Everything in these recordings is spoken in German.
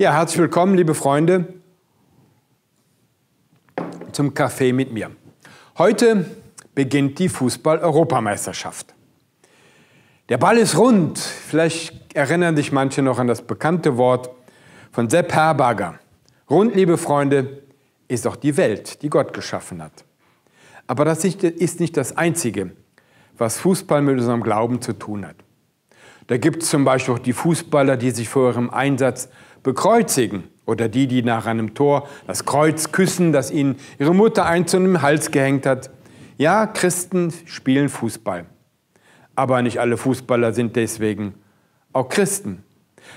Ja, herzlich willkommen, liebe Freunde, zum Café mit mir. Heute beginnt die Fußball-Europameisterschaft. Der Ball ist rund. Vielleicht erinnern sich manche noch an das bekannte Wort von Sepp Herberger. Rund, liebe Freunde, ist doch die Welt, die Gott geschaffen hat. Aber das ist nicht das Einzige, was Fußball mit unserem Glauben zu tun hat. Da gibt es zum Beispiel auch die Fußballer, die sich vor ihrem Einsatz bekreuzigen. Oder die, die nach einem Tor das Kreuz küssen, das ihnen ihre Mutter einst um den Hals gehängt hat. Ja, Christen spielen Fußball. Aber nicht alle Fußballer sind deswegen auch Christen.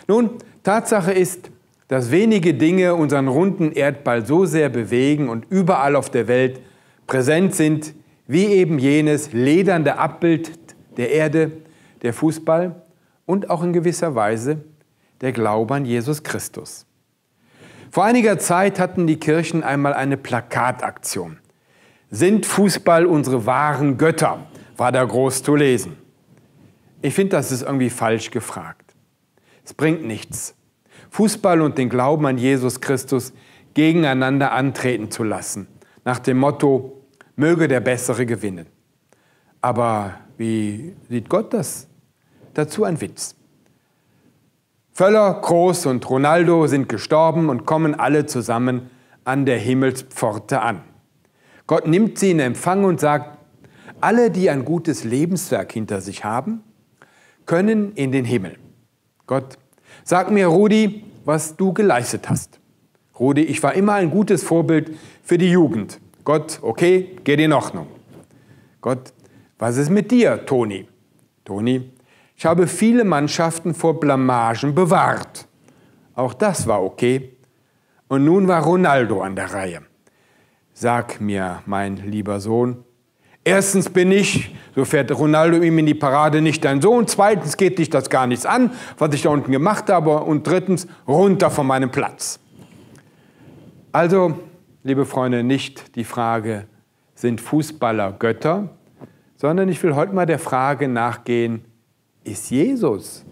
Nun, Tatsache ist, dass wenige Dinge unseren runden Erdball so sehr bewegen und überall auf der Welt präsent sind, wie eben jenes ledernde Abbild der Erde, der Fußball und auch in gewisser Weise der Glaube an Jesus Christus. Vor einiger Zeit hatten die Kirchen einmal eine Plakataktion. Sind Fußball unsere wahren Götter? War da groß zu lesen. Ich finde, das ist irgendwie falsch gefragt. Es bringt nichts, Fußball und den Glauben an Jesus Christus gegeneinander antreten zu lassen. Nach dem Motto, möge der Bessere gewinnen. Aber wie sieht Gott das? Dazu ein Witz. Köller, Kroos und Ronaldo sind gestorben und kommen alle zusammen an der Himmelspforte an. Gott nimmt sie in Empfang und sagt, alle, die ein gutes Lebenswerk hinter sich haben, können in den Himmel. Gott, sag mir, Rudi, was du geleistet hast. Rudi, ich war immer ein gutes Vorbild für die Jugend. Gott, okay, geht in Ordnung. Gott, was ist mit dir, Toni? Toni, ich habe viele Mannschaften vor Blamagen bewahrt. Auch das war okay. Und nun war Ronaldo an der Reihe. Sag mir, mein lieber Sohn, erstens bin ich, so fährt Ronaldo ihm in die Parade, nicht dein Sohn. Zweitens geht dich das gar nichts an, was ich da unten gemacht habe. Und drittens, runter von meinem Platz. Also, liebe Freunde, nicht die Frage, sind Fußballer Götter? Sondern ich will heute mal der Frage nachgehen, ist Jesus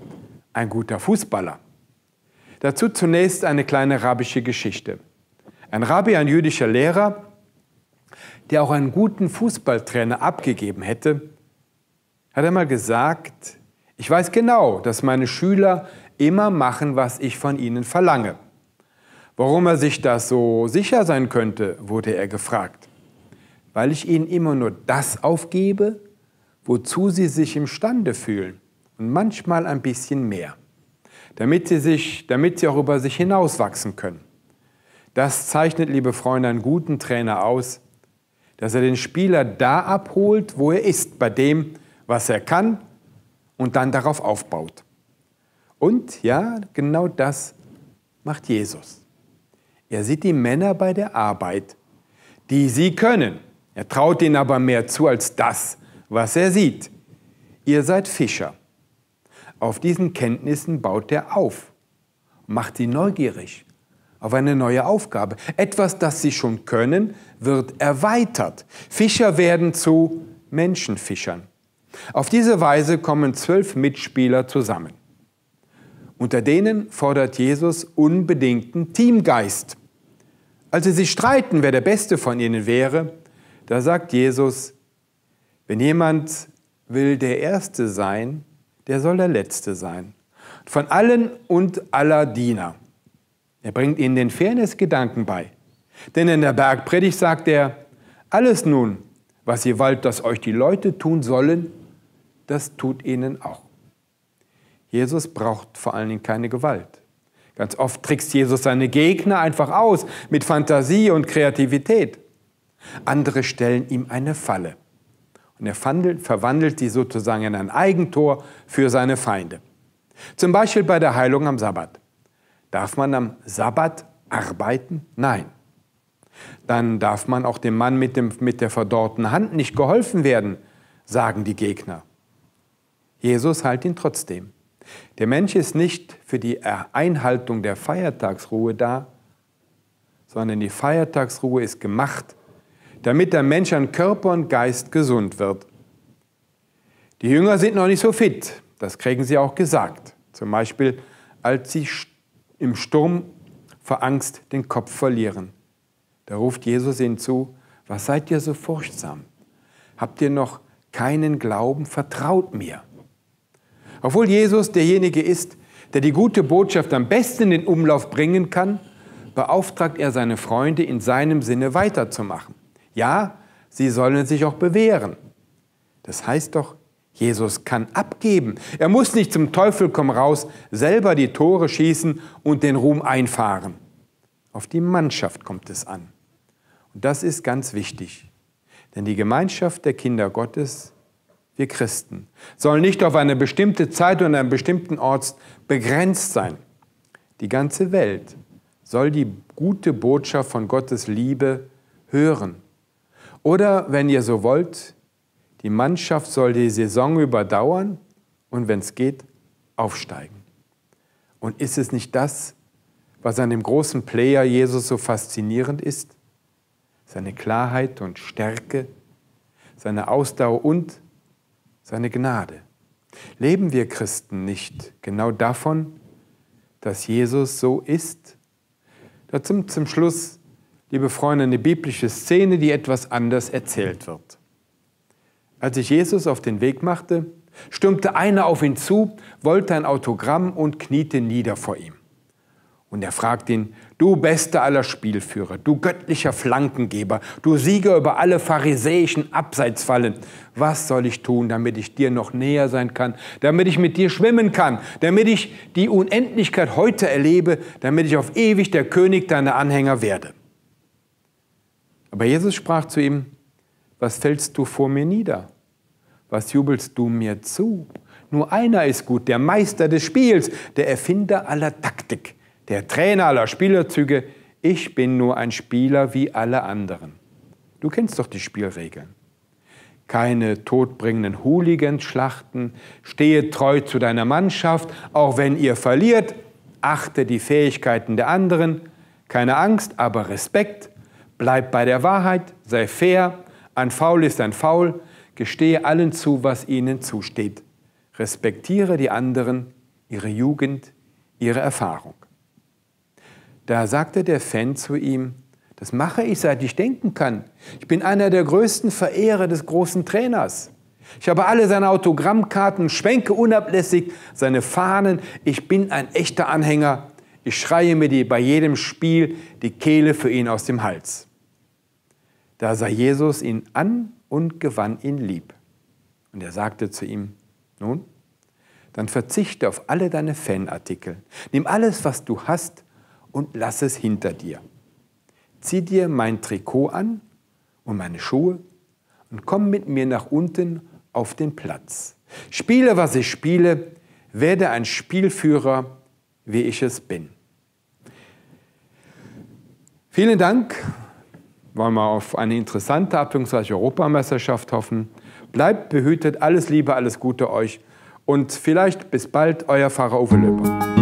ein guter Fußballer? Dazu zunächst eine kleine rabbische Geschichte. Ein Rabbi, ein jüdischer Lehrer, der auch einen guten Fußballtrainer abgegeben hätte, hat einmal gesagt, ich weiß genau, dass meine Schüler immer machen, was ich von ihnen verlange. Warum er sich das so sicher sein könnte, wurde er gefragt. Weil ich ihnen immer nur das aufgebe, wozu sie sich imstande fühlen und manchmal ein bisschen mehr, damit sie auch über sich hinauswachsen können. Das zeichnet, liebe Freunde, einen guten Trainer aus, dass er den Spieler da abholt, wo er ist, bei dem, was er kann und dann darauf aufbaut. Und ja, genau das macht Jesus. Er sieht die Männer bei der Arbeit, die sie können. Er traut ihnen aber mehr zu als das, was er sieht. Ihr seid Fischer. Auf diesen Kenntnissen baut er auf, macht sie neugierig auf eine neue Aufgabe. Etwas, das sie schon können, wird erweitert. Fischer werden zu Menschenfischern. Auf diese Weise kommen 12 Mitspieler zusammen. Unter denen fordert Jesus unbedingten Teamgeist. Als sie sich streiten, wer der Beste von ihnen wäre, da sagt Jesus, wenn jemand will der Erste sein, der soll der Letzte sein. Von allen und aller Diener. Er bringt ihnen den Fairness-Gedanken bei. Denn in der Bergpredigt sagt er, alles nun, was ihr wollt, dass euch die Leute tun sollen, das tut ihnen auch. Jesus braucht vor allen Dingen keine Gewalt. Ganz oft trickst Jesus seine Gegner einfach aus, mit Fantasie und Kreativität. Andere stellen ihm eine Falle. Und er verwandelt die sozusagen in ein Eigentor für seine Feinde. Zum Beispiel bei der Heilung am Sabbat. Darf man am Sabbat arbeiten? Nein. Dann darf man auch dem Mann mit der verdorrten Hand nicht geholfen werden, sagen die Gegner. Jesus heilt ihn trotzdem. Der Mensch ist nicht für die Einhaltung der Feiertagsruhe da, sondern die Feiertagsruhe ist gemacht, damit der Mensch an Körper und Geist gesund wird. Die Jünger sind noch nicht so fit, das kriegen sie auch gesagt. Zum Beispiel, als sie im Sturm vor Angst den Kopf verlieren. Da ruft Jesus ihnen zu: Was seid ihr so furchtsam? Habt ihr noch keinen Glauben? Vertraut mir. Obwohl Jesus derjenige ist, der die gute Botschaft am besten in den Umlauf bringen kann, beauftragt er seine Freunde, in seinem Sinne weiterzumachen. Ja, sie sollen sich auch bewähren. Das heißt doch, Jesus kann abgeben. Er muss nicht zum Teufel komm raus, selber die Tore schießen und den Ruhm einfahren. Auf die Mannschaft kommt es an. Und das ist ganz wichtig. Denn die Gemeinschaft der Kinder Gottes, wir Christen, soll nicht auf eine bestimmte Zeit und einen bestimmten Ort begrenzt sein. Die ganze Welt soll die gute Botschaft von Gottes Liebe hören. Oder, wenn ihr so wollt, die Mannschaft soll die Saison überdauern und, wenn es geht, aufsteigen. Und ist es nicht das, was an dem großen Player Jesus so faszinierend ist? Seine Klarheit und Stärke, seine Ausdauer und seine Gnade. Leben wir Christen nicht genau davon, dass Jesus so ist? Dazu zum Schluss, liebe Freunde, eine biblische Szene, die etwas anders erzählt wird. Als sich Jesus auf den Weg machte, stürmte einer auf ihn zu, wollte ein Autogramm und kniete nieder vor ihm. Und er fragte ihn: Du bester aller Spielführer, du göttlicher Flankengeber, du Sieger über alle pharisäischen Abseitsfallen, was soll ich tun, damit ich dir noch näher sein kann, damit ich mit dir schwimmen kann, damit ich die Unendlichkeit heute erlebe, damit ich auf ewig der König deiner Anhänger werde? Aber Jesus sprach zu ihm: Was fällst du vor mir nieder? Was jubelst du mir zu? Nur einer ist gut, der Meister des Spiels, der Erfinder aller Taktik, der Trainer aller Spielerzüge. Ich bin nur ein Spieler wie alle anderen. Du kennst doch die Spielregeln. Keine todbringenden Hooligans-Schlachten, stehe treu zu deiner Mannschaft, auch wenn ihr verliert, achte die Fähigkeiten der anderen, keine Angst, aber Respekt, bleib bei der Wahrheit, sei fair, ein Faul ist ein Faul, gestehe allen zu, was ihnen zusteht. Respektiere die anderen, ihre Jugend, ihre Erfahrung. Da sagte der Fan zu ihm: Das mache ich, seit ich denken kann. Ich bin einer der größten Verehrer des großen Trainers. Ich habe alle seine Autogrammkarten, schwenke unablässig seine Fahnen. Ich bin ein echter Anhänger. Ich schreie mir bei jedem Spiel die Kehle für ihn aus dem Hals. Da sah Jesus ihn an und gewann ihn lieb. Und er sagte zu ihm: Nun, dann verzichte auf alle deine Fanartikel. Nimm alles, was du hast, und lass es hinter dir. Zieh dir mein Trikot an und meine Schuhe und komm mit mir nach unten auf den Platz. Spiele, was ich spiele, werde ein Spielführer, wie ich es bin. Vielen Dank. Wollen wir auf eine interessante, abwechslungsreiche Europameisterschaft hoffen. Bleibt behütet, alles Liebe, alles Gute euch und vielleicht bis bald, euer Pfarrer Uwe Loeper.